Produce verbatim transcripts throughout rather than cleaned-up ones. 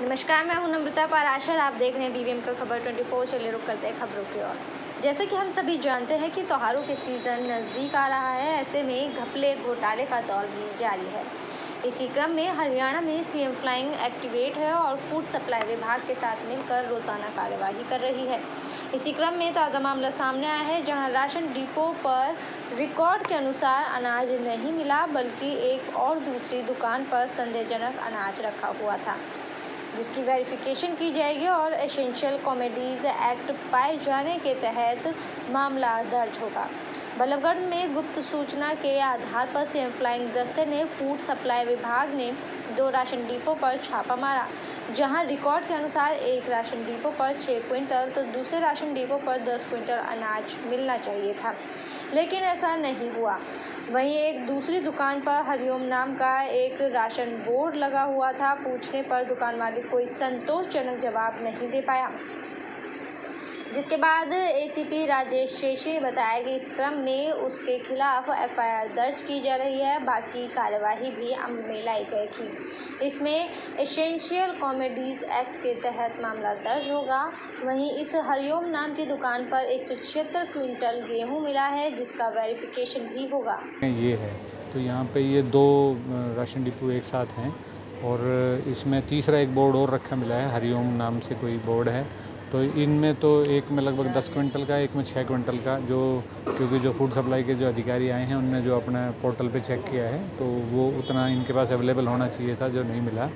नमस्कार, मैं हूं नमृता पाराशर। आप देख रहे हैं बीवीएम का खबर चौबीस। चलिए रुक करते हैं खबरों की ओर। जैसे कि हम सभी जानते हैं कि त्योहारों के सीज़न नज़दीक आ रहा है, ऐसे में घपले घोटाले का दौर भी जारी है। इसी क्रम में हरियाणा में सीएम फ्लाइंग एक्टिवेट है और फूड सप्लाई विभाग के साथ मिलकर रोजाना कार्यवाही कर रही है। इसी क्रम में ताज़ा मामला सामने आया है, जहां राशन डिपो पर रिकॉर्ड के अनुसार अनाज नहीं मिला, बल्कि एक और दूसरी दुकान पर संदेहजनक अनाज रखा हुआ था, जिसकी वेरिफिकेशन की जाएगी और एसेंशियल कमोडिटीज एक्ट पाए जाने के तहत मामला दर्ज होगा। बल्लभगढ़ में गुप्त सूचना के आधार पर सीएम फ्लाइंग दस्ते ने फूड सप्लाई विभाग ने दो राशन डिपो पर छापा मारा, जहां रिकॉर्ड के अनुसार एक राशन डिपो पर छह क्विंटल तो दूसरे राशन डिपो पर दस क्विंटल अनाज मिलना चाहिए था, लेकिन ऐसा नहीं हुआ। वहीं एक दूसरी दुकान पर हरिओम नाम का एक राशन बोर्ड लगा हुआ था। पूछने पर दुकान मालिक कोई संतोषजनक जवाब नहीं दे पाया, जिसके बाद एसीपी राजेश शेषी ने बताया कि इस क्रम में उसके खिलाफ एफआईआर दर्ज की जा रही है, बाकी कार्यवाही भी अमल में लाई जाएगी। इसमें एसेंशियल कमोडिटीज एक्ट के तहत मामला दर्ज होगा। वहीं इस हरिओम नाम की दुकान पर एक सौ छिहत्तर क्विंटल गेहूं मिला है, जिसका वेरिफिकेशन भी होगा। ये है तो यहाँ पे ये दो राशन डिपो एक साथ हैं और इसमें तीसरा एक बोर्ड और रखा मिला है, हरिओम नाम से कोई बोर्ड है। तो इनमें तो एक में लगभग दस क्विंटल का, एक में छः क्विंटल का, जो क्योंकि जो फूड सप्लाई के जो अधिकारी आए हैं उनने जो अपना पोर्टल पे चेक किया है तो वो उतना इनके पास अवेलेबल होना चाहिए था, जो नहीं मिला।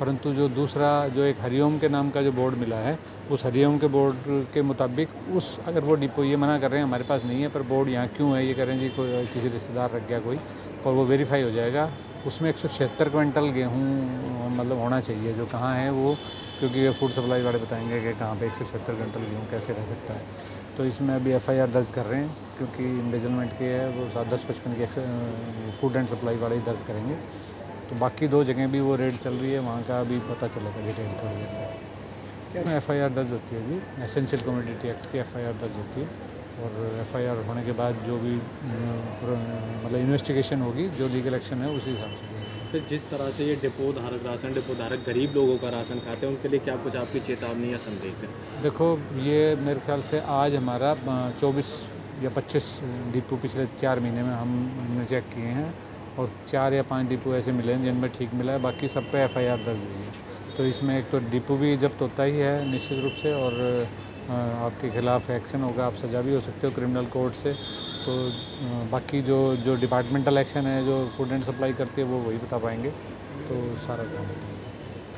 परंतु जो दूसरा जो एक हरिओम के नाम का जो बोर्ड मिला है, उस हरिओम के बोर्ड के मुताबिक उस अगर वो डिपो ये मना कर रहे हैं हमारे पास नहीं है, पर बोर्ड यहाँ क्यों है, ये कह रहे हैं जी कोई किसी रिश्तेदार रख गया कोई, पर वो वेरीफाई हो जाएगा। उसमें एक सौ छिहत्तर क्विंटल गेहूँ मतलब होना चाहिए, जो कहाँ है वो, क्योंकि ये फूड सप्लाई वाले बताएंगे कि कहाँ पे एक सौ छिहत्तर क्विंटल गेहूँ कैसे रह सकता है। तो इसमें अभी एफआईआर दर्ज कर रहे हैं, क्योंकि इम्बेजलमेंट के है वो सात दस पचपन के फूड एंड सप्लाई वाले ही दर्ज करेंगे। तो बाकी दो जगह भी वो रेड चल रही है, वहाँ का भी पता चलेगा डिटेल थोड़ी देर में। इसमें एफआईआर दर्ज होती है जी, एसेंशियल कमोडिटी एक्ट की एफआईआर दर्ज होती है और एफआईआर होने के बाद जो भी मतलब इन्वेस्टिगेशन होगी, जो लीगल एक्शन है उसी हिसाब से। सर, जिस तरह से ये डिपो धारक राशन डिपो धारक गरीब लोगों का राशन खाते हैं, उनके लिए क्या कुछ आपकी चेतावनी या संदेश है? देखो, ये मेरे ख्याल से आज हमारा चौबीस या पच्चीस डिपो पिछले चार महीने में हमने चेक किए हैं और चार या पाँच डिपो ऐसे मिले हैं जिनमें ठीक मिला है, बाकी सब पे एफआईआर दर्ज हुई है। तो इसमें एक तो डिपो भी जब्त होता ही है निश्चित रूप से, और आपके खिलाफ एक्शन होगा, आप सजा भी हो सकते हो क्रिमिनल कोर्ट से। तो बाकी जो जो डिपार्टमेंटल एक्शन है जो फूड एंड सप्लाई करती है वो वही बता पाएंगे। तो सारा काम होता है।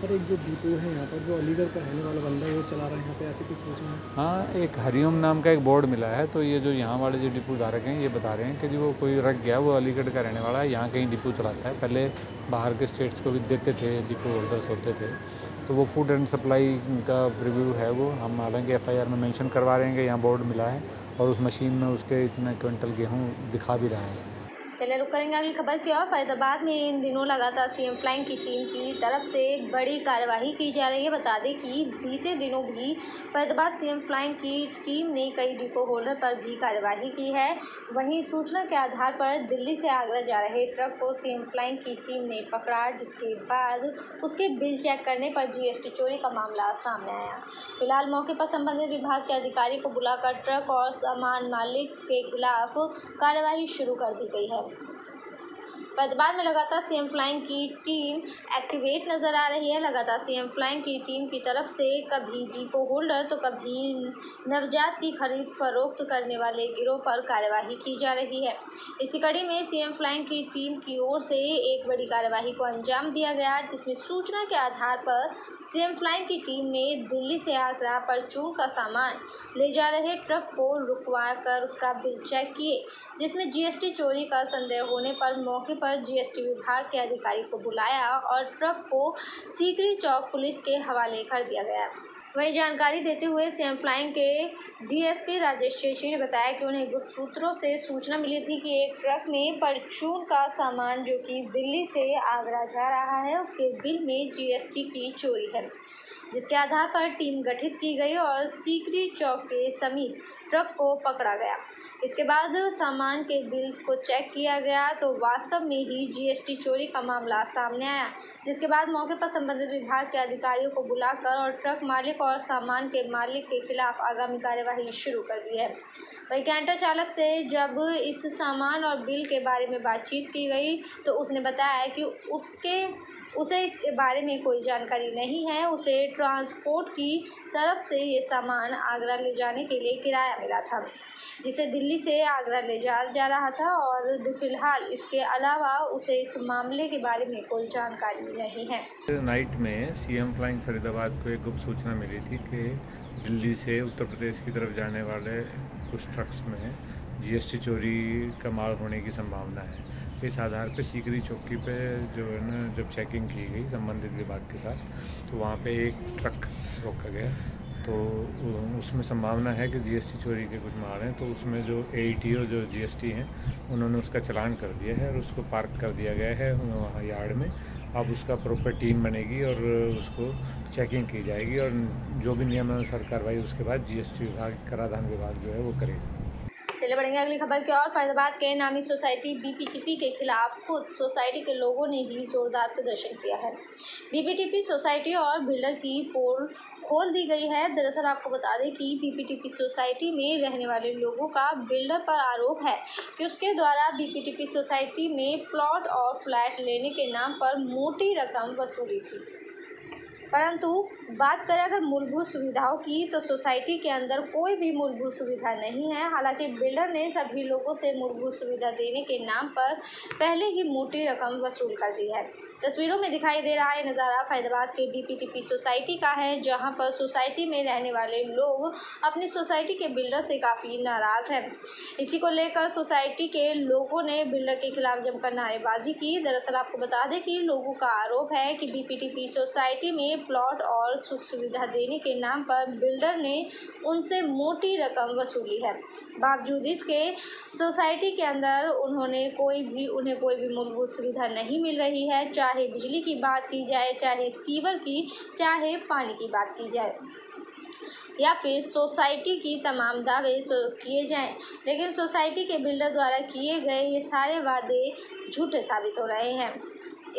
सर, एक जो डिपो है यहाँ पर जो अलीगढ़ का रहने वाला बंदा है वो चला रहा है, यहाँ पे ऐसे कुछ हो रहा है? हाँ, एक हरिओम नाम का एक बोर्ड मिला है, तो ये जो यहाँ वाले जो डिपो धारक हैं ये बता रहे हैं कि जी वो कोई रख गया, वो अलीगढ़ का रहने वाला है, यहाँ कहीं डिपो चलाता है। पहले बाहर के स्टेट्स को भी देते थे, डिपो होल्डर्स होते थे। तो वो फूड एंड सप्लाई का रिव्यू है वो, हम हालांकि एफआईआर में मेंशन करवा रहे हैं कि यहाँ बोर्ड मिला है और उस मशीन में उसके इतने क्विंटल गेहूँ दिखा भी रहा है। चलिए रुक करेंगे अगली खबर की ओर। फरीदाबाद में इन दिनों लगातार सीएम फ्लाइंग की टीम की तरफ से बड़ी कार्यवाही की जा रही है। बता दें कि बीते दिनों भी फरीदाबाद सीएम फ्लाइंग की टीम ने कई डिपो होल्डर पर भी कार्यवाही की है। वहीं सूचना के आधार पर दिल्ली से आगरा जा रहे ट्रक को सीएम फ्लाइंग की टीम ने पकड़ा, जिसके बाद उसके बिल चेक करने पर जीएसटी चोरी का मामला सामने आया। फिलहाल मौके पर संबंधित विभाग के अधिकारी को बुलाकर ट्रक और सामान मालिक के खिलाफ कार्यवाही शुरू कर दी गई है। फरीदाबाद में लगातार सीएम फ्लाइंग की टीम एक्टिवेट नजर आ रही है। लगातार सीएम फ्लाइंग की टीम की तरफ से कभी डिपो होल्डर तो कभी नवजात की खरीद फरोख्त करने वाले गिरोह पर कार्यवाही की जा रही है। इसी कड़ी में सीएम फ्लाइंग की टीम की ओर से एक बड़ी कार्यवाही को अंजाम दिया गया, जिसमें सूचना के आधार पर सीएम फ्लाइंग की टीम ने दिल्ली से आगरा परचून का सामान ले जा रहे ट्रक को रुकवा कर उसका बिल चेक किए, जिसमें जीएसटी चोरी का संदेह होने पर मौके पर जीएसटी विभाग के अधिकारी को बुलाया और ट्रक को सीकरी चौक पुलिस के हवाले कर दिया गया। वही जानकारी देते हुए सीएम फ्लाइंग के डीएसपी राजेश शेषी ने बताया कि उन्हें गुप्त सूत्रों से सूचना मिली थी कि एक ट्रक में परचून का सामान जो कि दिल्ली से आगरा जा रहा है उसके बिल में जीएसटी की चोरी है। जिसके आधार पर टीम गठित की गई और सीकरी चौक के समीप ट्रक को पकड़ा गया। इसके बाद सामान के बिल को चेक किया गया तो वास्तव में ही जीएसटी चोरी का मामला सामने आया, जिसके बाद मौके पर संबंधित विभाग के अधिकारियों को बुलाकर और ट्रक मालिक और सामान के मालिक के खिलाफ आगामी कार्यवाही शुरू कर दी है। वहीं कैंटर चालक से जब इस सामान और बिल के बारे में बातचीत की गई तो उसने बताया कि उसके उसे इसके बारे में कोई जानकारी नहीं है, उसे ट्रांसपोर्ट की तरफ से ये सामान आगरा ले जाने के लिए किराया मिला था, जिसे दिल्ली से आगरा ले जाया जा रहा था और फिलहाल इसके अलावा उसे इस मामले के बारे में कोई जानकारी नहीं है। नाइट में सीएम फ्लाइंग फरीदाबाद को एक गुप्त सूचना मिली थी कि दिल्ली से उत्तर प्रदेश की तरफ जाने वाले कुछ ट्रक्स में जीएसटी चोरी का माल होने की संभावना है। इस आधार पर सीकरी चौकी पे जो है ना जब चेकिंग की गई संबंधित विभाग के साथ तो वहाँ पे एक ट्रक रोका गया तो उसमें संभावना है कि जीएसटी चोरी के कुछ माल हैं, तो उसमें जो एईटी और जो जीएसटी हैं उन्होंने उसका चालान कर दिया है और उसको पार्क कर दिया गया है वहाँ यार्ड में। अब उसका प्रॉपर टीम बनेगी और उसको चेकिंग की जाएगी और जो भी नियमानुसार कार्रवाई उसके बाद जीएसटी विभाग कराधान विभाग जो है वो करेगी। चले बढ़ेंगे अगली खबर की ओर। फरीदाबाद के नामी सोसाइटी बीपीटीपी के खिलाफ खुद सोसाइटी के लोगों ने ही जोरदार प्रदर्शन किया है। बीपीटीपी सोसाइटी और बिल्डर की पोल खोल दी गई है। दरअसल आपको बता दें कि बीपीटीपी सोसाइटी में रहने वाले लोगों का बिल्डर पर आरोप है कि उसके द्वारा बीपीटीपी सोसाइटी में प्लॉट और फ्लैट लेने के नाम पर मोटी रकम वसूली थी, परंतु बात करें अगर मूलभूत सुविधाओं की तो सोसाइटी के अंदर कोई भी मूलभूत सुविधा नहीं है। हालांकि बिल्डर ने सभी लोगों से मूलभूत सुविधा देने के नाम पर पहले ही मोटी रकम वसूल कर ली है। तस्वीरों में दिखाई दे रहा है नज़ारा फरीदाबाद के बीपीटीपी सोसाइटी का है, जहां पर सोसाइटी में रहने वाले लोग अपनी सोसाइटी के बिल्डर से काफ़ी नाराज़ हैं। इसी को लेकर सोसाइटी के लोगों ने बिल्डर के खिलाफ जमकर नारेबाजी की। दरअसल आपको बता दें कि लोगों का आरोप है कि बीपीटीपी सोसाइटी में प्लॉट और सुख सुविधा देने के नाम पर बिल्डर ने उनसे मोटी रकम वसूली है। बावजूद इसके सोसाइटी के अंदर उन्होंने कोई भी उन्हें कोई भी मूलभूत सुविधा नहीं मिल रही है, चाहे बिजली की बात की जाए, चाहे सीवर की, चाहे पानी की बात की जाए या फिर सोसाइटी की तमाम दावे किए जाएं, लेकिन सोसाइटी के बिल्डर द्वारा किए गए ये सारे वादे झूठे साबित हो रहे हैं।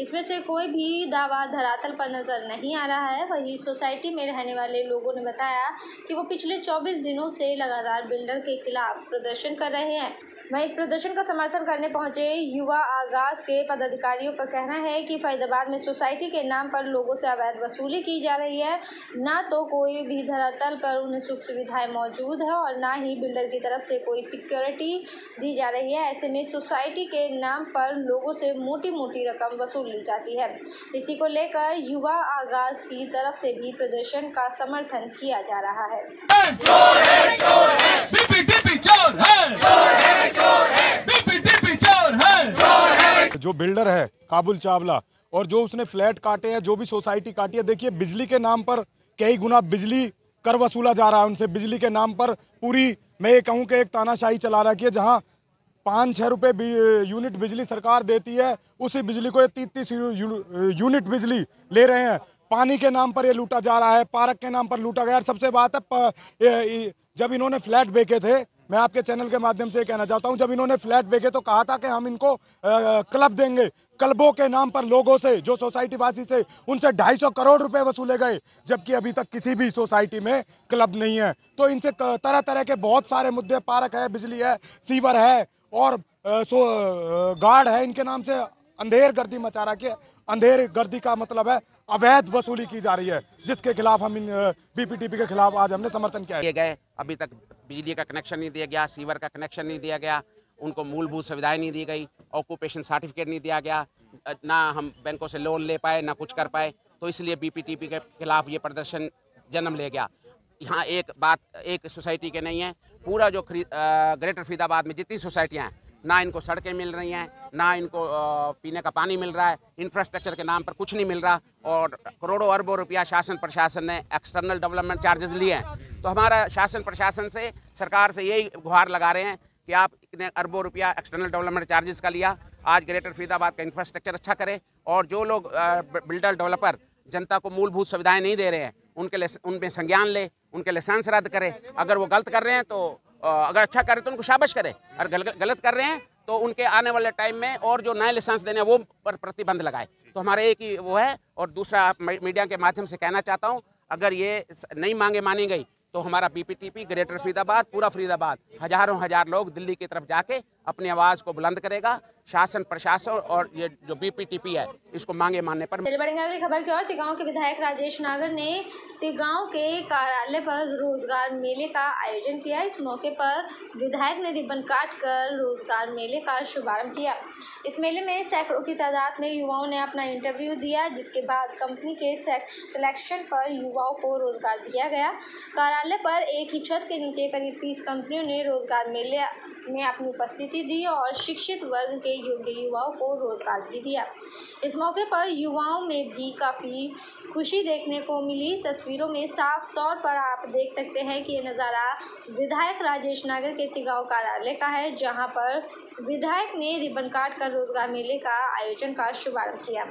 इसमें से कोई भी दावा धरातल पर नज़र नहीं आ रहा है। वहीं सोसाइटी में रहने वाले लोगों ने बताया कि वो पिछले चौबीस दिनों से लगातार बिल्डर के खिलाफ प्रदर्शन कर रहे हैं। वहीं इस प्रदर्शन का समर्थन करने पहुंचे युवा आगाज के पदाधिकारियों का कहना है कि फरीदाबाद में सोसाइटी के नाम पर लोगों से अवैध वसूली की जा रही है। ना तो कोई भी धरातल पर उन्हें सुख सुविधाएं मौजूद है और ना ही बिल्डर की तरफ से कोई सिक्योरिटी दी जा रही है। ऐसे में सोसाइटी के नाम पर लोगों से मोटी मोटी रकम वसूल ली जाती है। इसी को लेकर युवा आगाज की तरफ से भी प्रदर्शन का समर्थन किया जा रहा है। चोर है, चोर है, बीपीटीपी चोर है, चोर है, चोर है, बीपीटीपी चोर है, चोर है। जो बिल्डर है काबुल चावला और जो उसने फ्लैट काटे हैं, जो भी सोसाइटी काटी है, देखिए बिजली के नाम पर कई गुना बिजली कर वसूला जा रहा है उनसे। बिजली के नाम पर पूरी मैं ये कहूँ कि एक तानाशाही चला रखी है, जहाँ पाँच छः रुपये यूनिट बिजली सरकार देती है, उसी बिजली को ये तीस तीस यूनिट बिजली ले रहे हैं। पानी के नाम पर ये लूटा जा रहा है, पार्क के नाम पर लूटा गया। और सबसे बात है, जब इन्होंने फ्लैट बेचे थे, मैं आपके चैनल के माध्यम से कहना चाहता हूं, जब इन्होंने फ्लैट बेचे तो कहा था कि हम इनको क्लब देंगे। क्लबों के नाम पर लोगों से, जो सोसाइटी वासी से, उनसे ढाई सौ करोड़ रुपए वसूले गए, जबकि अभी तक किसी भी सोसाइटी में क्लब नहीं है। तो इनसे तरह तरह के बहुत सारे मुद्दे, पार्क है, बिजली है, सीवर है और सो गार्ड है, इनके नाम से अंधेर गर्दी मचा रखी है। अंधेर गर्दी का मतलब है अवैध वसूली की जा रही है, जिसके खिलाफ हम इन बीपीटीपी के खिलाफ आज हमने समर्थन किया है। अभी तक बिजली का कनेक्शन नहीं दिया गया, सीवर का कनेक्शन नहीं दिया गया, उनको मूलभूत सुविधाएं नहीं दी गई, ऑक्यूपेशन सर्टिफिकेट नहीं दिया गया, ना हम बैंकों से लोन ले पाए, ना कुछ कर पाए। तो इसलिए बीपीटीपी के खिलाफ ये प्रदर्शन जन्म ले गया। यहाँ एक बात एक सोसाइटी के नहीं है, पूरा जो ग्रेटर फरीदाबाद में जितनी सोसाइटियाँ हैं, ना इनको सड़कें मिल रही हैं, ना इनको पीने का पानी मिल रहा है, इंफ्रास्ट्रक्चर के नाम पर कुछ नहीं मिल रहा और करोड़ों अरबों रुपया शासन प्रशासन ने एक्सटर्नल डेवलपमेंट चार्जेस लिए हैं। तो हमारा शासन प्रशासन से, सरकार से यही गुहार लगा रहे हैं कि आप इतने अरबों रुपया एक्सटर्नल डेवलपमेंट चार्जेस का लिया, आज ग्रेटर फरीदाबाद का इंफ्रास्ट्रक्चर अच्छा करें। और जो लोग बिल्डर डेवलपर जनता को मूलभूत सुविधाएँ नहीं दे रहे हैं, उनके लिए उनमें संज्ञान ले, उनके लाइसेंस रद्द करे। अगर वो गलत कर रहे हैं तो अगर अच्छा कर रहे तो उनको शाबाश करें, और गलत कर रहे हैं तो उनके आने वाले टाइम में और जो नए लाइसेंस देने हैं वो पर प्रतिबंध लगाए। तो हमारे एक ही वो है। और दूसरा मीडिया के माध्यम से कहना चाहता हूँ, अगर ये नई मांगे मानी गई तो हमारा बीपीटीपी ग्रेटर फरीदाबाद, पूरा फरीदाबाद, हजारों हजार लोग दिल्ली की तरफ जाके अपनी आवाज़ को बुलंद करेगा। शासन, प्रशासन और ये जो बीपीटीपी है इसको मांगे मानने पर। बढ़ेंगे खबर की और। तिगांव के विधायक राजेश नागर ने तिगांव के कार्यालय पर रोजगार मेले का आयोजन किया। इस मौके पर विधायक ने रिबन काट कर रोजगार मेले का शुभारम्भ किया। इस मेले में सैकड़ों की तादाद में युवाओं ने अपना इंटरव्यू दिया, जिसके बाद कंपनी के सिलेक्शन पर युवाओं को रोजगार दिया गया। कार्यालय पर एक ही छत के नीचे करीब तीस कंपनियों ने रोजगार मेले ने अपनी उपस्थिति दी और शिक्षित वर्ग के योग्य युवाओं को रोजगार भी दिया। इस मौके पर युवाओं में भी काफ़ी खुशी देखने को मिली। तस्वीरों में साफ तौर पर आप देख सकते हैं कि ये नज़ारा विधायक राजेश नागर के तिगांव कार्यालय का है, जहां पर विधायक ने रिबन काट कर रोजगार मेले का आयोजन का शुभारंभ किया।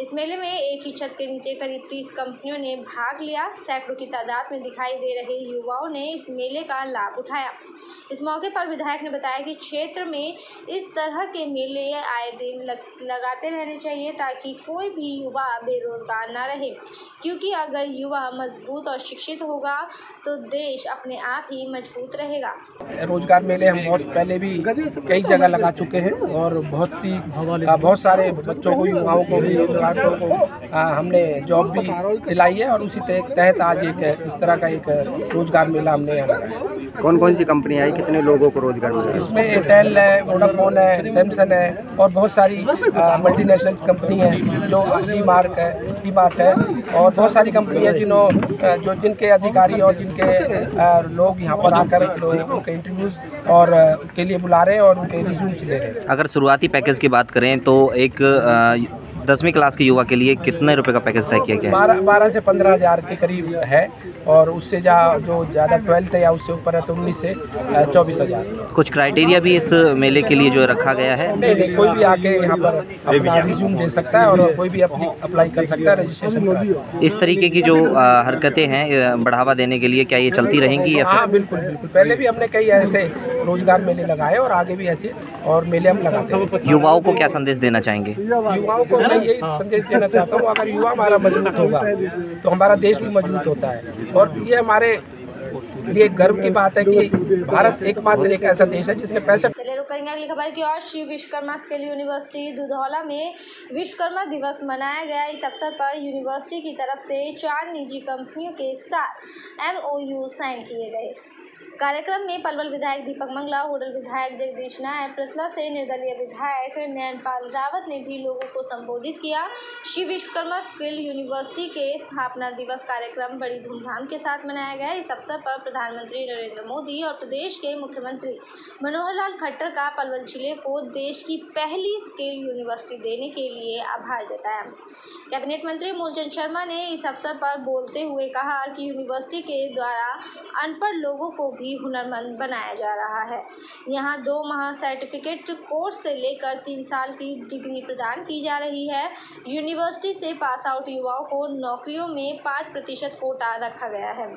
इस मेले में एक ही छत के नीचे करीब तीस कंपनियों ने भाग लिया। सैकड़ों की तादाद में दिखाई दे रहे युवाओं ने इस मेले का लाभ उठाया। इस मौके पर विधायक ने बताया कि क्षेत्र में इस तरह के मेले आए दिन लग, लगाते रहने चाहिए, ताकि कोई भी युवा बेरोजगार ना रहे, क्योंकि अगर युवा मजबूत और शिक्षित होगा तो देश अपने आप ही मजबूत रहेगा। रोजगार मेले हम बहुत पहले भी कई जगह लगा चुके हैं और बहुत ही बहुत सारे बच्चों को, युवाओं को भी रोजगार को आ, हमने जॉब भी दिलाई है। और उसी तहत आज एक इस तरह का एक रोजगार मेला हमने यहाँ लगाया। कौन कौन सी कंपनी आई, कितने लोगों को रोजगार मिला? इसमें एयरटेल है, वोडाफोन है, सैमसंग है और बहुत सारी मल्टीनेशनल कंपनी है, जो टी मार्क है टी मार्क है और बहुत सारी कंपनी है जिन्हों जो जिनके अधिकारी और जिनके आ, लोग यहाँ पर आकर उनके इंटरव्यूज और के लिए बुला रहे हैं और उनके रिज्यूम्स ले रहे हैं। अगर शुरुआती पैकेज की बात करें तो एक आ, दसवीं क्लास के युवा के लिए कितने रुपए का पैकेज तय किया गया? बारह बारह से पंद्रह हज़ार के करीब है और उससे जा जो ज़्यादा ट्वेल्थ है या उससे ऊपर है तो उन्नीस से चौबीस हज़ार। कुछ क्राइटेरिया भी इस मेले के लिए जो रखा गया है? नहीं नहीं, कोई भी आके यहाँ पर अपना रिज्यूम दे सकता है और कोई भी अपनी अप्लाई कर सकता है, रजिस्ट्रेशन। इस तरीके की जो हरकतें हैं बढ़ावा देने के लिए क्या ये चलती रहेंगी? हाँ बिल्कुल बिल्कुल, पहले भी हमने कई ऐसे रोजगार मेले लगाए और आगे भी ऐसे और मेले हम लगाते हैं। युवाओं को क्या संदेश देना चाहेंगे? युवाओं को मैं यही संदेश देना चाहता हूँ, अगर युवा हमारा मजबूत होगा तो हमारा देश भी मजबूत होता है। और ये हमारे ये गर्व की बात है कि भारत एकमात्र एक ऐसा देश है जिसने पैसे। चलिए रुक करेंगे अगली खबर की और। शिव विश्वकर्मा स्किल यूनिवर्सिटी दुधौला में विश्वकर्मा दिवस मनाया गया। इस अवसर पर यूनिवर्सिटी की तरफ से चार निजी कंपनियों के साथ एम ओ यू साइन किए गए। कार्यक्रम में पलवल विधायक दीपक मंगला, होडल विधायक जगदीश नायर, पृथला से निर्दलीय विधायक नैनपाल रावत ने भी लोगों को संबोधित किया। श्री विश्वकर्मा स्किल यूनिवर्सिटी के स्थापना दिवस कार्यक्रम बड़ी धूमधाम के साथ मनाया गया। इस अवसर पर प्रधानमंत्री नरेंद्र मोदी और प्रदेश के मुख्यमंत्री मनोहर लाल खट्टर का पलवल जिले को देश की पहली स्किल यूनिवर्सिटी देने के लिए आभार जताया। कैबिनेट मंत्री मूलचंद शर्मा ने इस अवसर पर बोलते हुए कहा कि यूनिवर्सिटी के द्वारा अनपढ़ लोगों को हुनरमंद बनाया जा रहा है। यहाँ दो माह सर्टिफिकेट कोर्स से लेकर तीन साल की डिग्री प्रदान की जा रही है। यूनिवर्सिटी से पास आउट युवाओं को नौकरियों में पाँच प्रतिशत कोटा रखा गया है।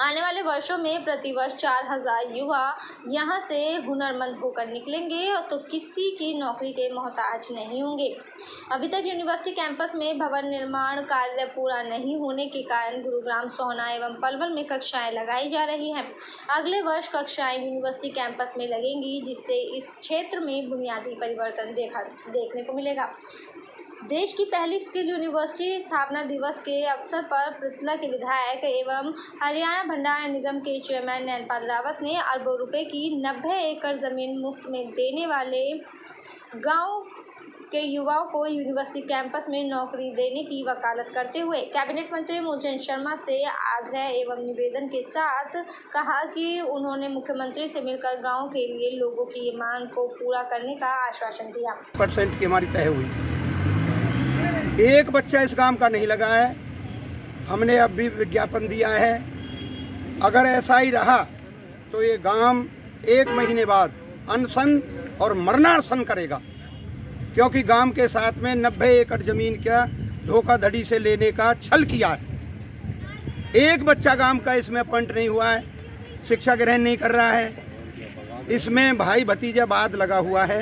आने वाले वर्षों में प्रतिवर्ष चार हजार युवा यहाँ से हुनरमंद होकर निकलेंगे तो किसी की नौकरी के मोहताज नहीं होंगे। अभी तक यूनिवर्सिटी कैंपस में भवन निर्माण कार्य पूरा नहीं होने के कारण गुरुग्राम, सोहना एवं पलवल में कक्षाएं लगाई जा रही हैं। अगले वर्ष कक्षाएं यूनिवर्सिटी कैंपस में लगेंगी, जिससे इस क्षेत्र में बुनियादी परिवर्तन देखा देखने को मिलेगा। देश की पहली स्किल यूनिवर्सिटी स्थापना दिवस के अवसर पर पृथला के विधायक एवं हरियाणा भंडारण निगम के चेयरमैन नैनपाल रावत ने अरबों रुपए की नब्बे एकड़ ज़मीन मुफ्त में देने वाले गांव के युवाओं को यूनिवर्सिटी कैंपस में नौकरी देने की वकालत करते हुए कैबिनेट मंत्री मूलचंद शर्मा से आग्रह एवं निवेदन के साथ कहा कि उन्होंने मुख्यमंत्री से मिलकर गाँव के लिए लोगों की मांग को पूरा करने का आश्वासन दिया। परसेंट की हमारी तय हुई, एक बच्चा इस काम का नहीं लगा है। हमने अब भी विज्ञापन दिया है, अगर ऐसा ही रहा तो ये गांव एक महीने बाद अनशन और मरणासन करेगा, क्योंकि गांव के साथ में नब्बे एकड़ जमीन का धोखाधड़ी से लेने का छल किया है। एक बच्चा गांव का इसमें अपॉइंट नहीं हुआ है, शिक्षा ग्रहण नहीं कर रहा है, इसमें भाई भतीजावाद लगा हुआ है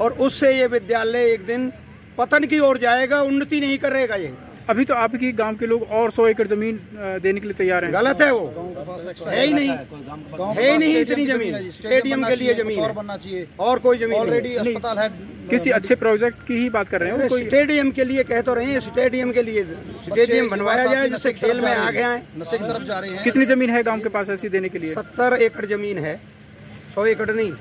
और उससे ये विद्यालय एक दिन पतन की ओर जाएगा, उन्नति नहीं करेगा। ये अभी तो आपकी गांव के लोग और सौ एकड़ जमीन देने के लिए तैयार हैं। गलत है, वो है ही नहीं, है ही नहीं इतनी जमीन, स्टेडियम के लिए जमीन बनना चाहिए और कोई जमीन ऑलरेडी अस्पताल है। किसी अच्छे प्रोजेक्ट की ही बात कर रहे हैं, कोई स्टेडियम के लिए कह तो रहे हैं, स्टेडियम के लिए स्टेडियम बनवाया जाए जिससे खेल में आ गया है, नशे की तरफ जा रहे हैं। कितनी जमीन है गाँव के पास ऐसी देने के लिए? सत्तर एकड़ जमीन है, सौ एकड़ नहीं,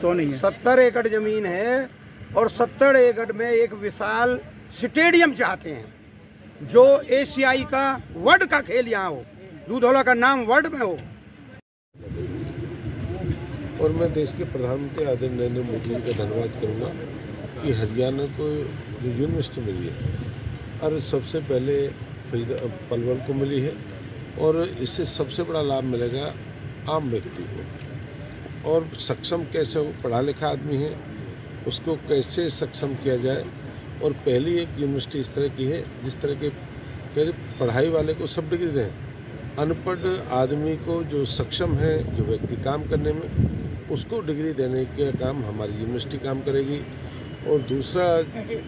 सौ नहीं है, सत्तर एकड़ जमीन है और सत्तर एकड़ में एक विशाल स्टेडियम चाहते हैं जो एशियाई का वर्ल्ड का खेल यहाँ हो, दूधौला का नाम वर्ल्ड में हो। और मैं देश के प्रधानमंत्री आदरणीय नरेंद्र मोदी जी का धन्यवाद करूँगा कि हरियाणा को यूनिवर्सिटी मिली है और सबसे पहले पलवल को मिली है और इससे सबसे बड़ा लाभ मिलेगा आम व्यक्ति को। और सक्षम कैसे हो, पढ़ा लिखा आदमी है, उसको कैसे सक्षम किया जाए। और पहली एक यूनिवर्सिटी इस तरह की है जिस तरह के पहले पढ़ाई वाले को सब डिग्री दें, अनपढ़ आदमी को जो सक्षम है, जो व्यक्ति काम करने में, उसको डिग्री देने का काम हमारी यूनिवर्सिटी काम करेगी। और दूसरा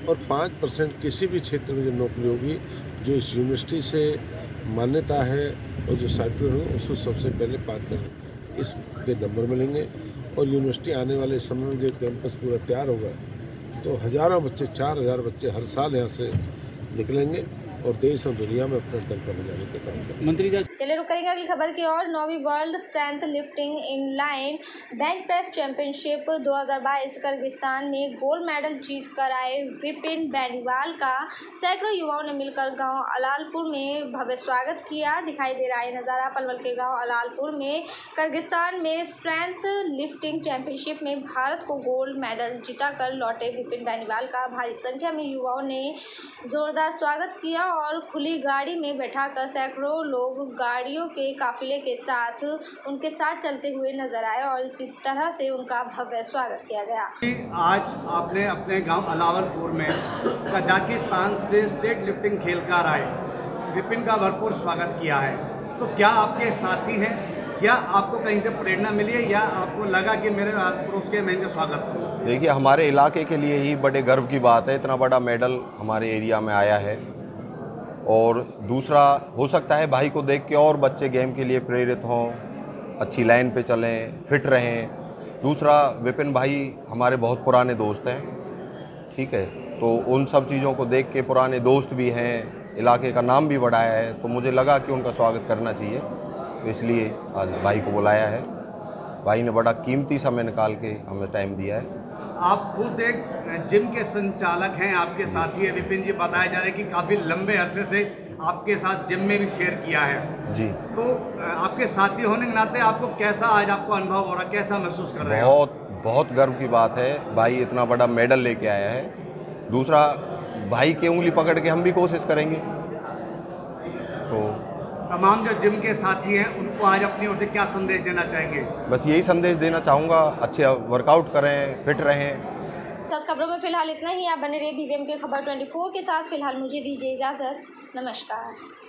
और पाँच परसेंट किसी भी क्षेत्र में जो नौकरी होगी जो इस यूनिवर्सिटी से मान्यता है और जो सर्टिफिकेट होगा उसको सबसे पहले पास करें, इसके नंबर मिलेंगे। और यूनिवर्सिटी आने वाले समय में जो कैंपस पूरा तैयार होगा तो हज़ारों बच्चे, चार हज़ार बच्चे हर साल यहाँ से निकलेंगे और देश और दुनिया में अपना दम पर जाने के काम करेंगे। मंत्री जी चलिए रुक करेंगे अगली खबर की और। नौवीं world strength lifting in line bench press championship दो हज़ार बाईस किर्गिस्तान में गोल्ड मेडल जीत कर आए विपिन बैनीवाल का सैकड़ों युवाओं ने मिलकर गांव अलालपुर में भव्य स्वागत किया। दिखाई दे रहा है नज़ारा पलवल के गाँव अलालपुर में। किर्गिस्तान में स्ट्रेंथ लिफ्टिंग चैंपियनशिप में भारत को गोल्ड मेडल जीता कर लौटे विपिन बैनीवाल का भारी संख्या में युवाओं ने जोरदार स्वागत किया और खुली गाड़ी में बैठाकर सैकड़ों लोग गाड़ियों के काफिले के साथ उनके साथ चलते हुए नजर आए और इसी तरह से उनका भव्य स्वागत किया गया। आज आपने अपने गांव अलावलपुर में कजाकिस्तान से स्टेट लिफ्टिंग खेलकर आए विपिन का भरपूर स्वागत किया है, तो क्या आपके साथी हैं या आपको कहीं से प्रेरणा मिली है या आपको लगा कि मेरे पड़ोस के मैंने स्वागत किया? देखिए, हमारे इलाके के लिए ही बड़े गर्व की बात है, इतना बड़ा मेडल हमारे एरिया में आया है। और दूसरा, हो सकता है भाई को देख के और बच्चे गेम के लिए प्रेरित हों, अच्छी लाइन पे चलें, फिट रहें। दूसरा, विपिन भाई हमारे बहुत पुराने दोस्त हैं, ठीक है, तो उन सब चीज़ों को देख के, पुराने दोस्त भी हैं, इलाके का नाम भी बढ़ाया है, तो मुझे लगा कि उनका स्वागत करना चाहिए, तो इसलिए आज भाई को बुलाया है। भाई ने बड़ा कीमती समय निकाल के हमें टाइम दिया है। आप खुद एक जिम के संचालक हैं, आपके साथी है विपिन जी, बताया जा रहा है कि काफ़ी लंबे अरसे से आपके साथ जिम में भी शेयर किया है जी, तो आपके साथी होने के नाते आपको कैसा आज आपको अनुभव हो रहा, कैसा महसूस कर रहे हैं? बहुत बहुत गर्व की बात है, भाई इतना बड़ा मेडल लेके आया है। दूसरा, भाई की उंगली पकड़ के हम भी कोशिश करेंगे। तो तमाम जो जिम के साथी हैं उनको आज अपनी ओर से क्या संदेश देना चाहेंगे? बस यही संदेश देना चाहूँगा, अच्छे वर्कआउट करें, फिट रहें। साथ खबरों में फिलहाल इतना ही। आप बने रहिए बीवीएम के खबर चौबीस के साथ। फिलहाल मुझे दीजिए इजाज़त। नमस्कार।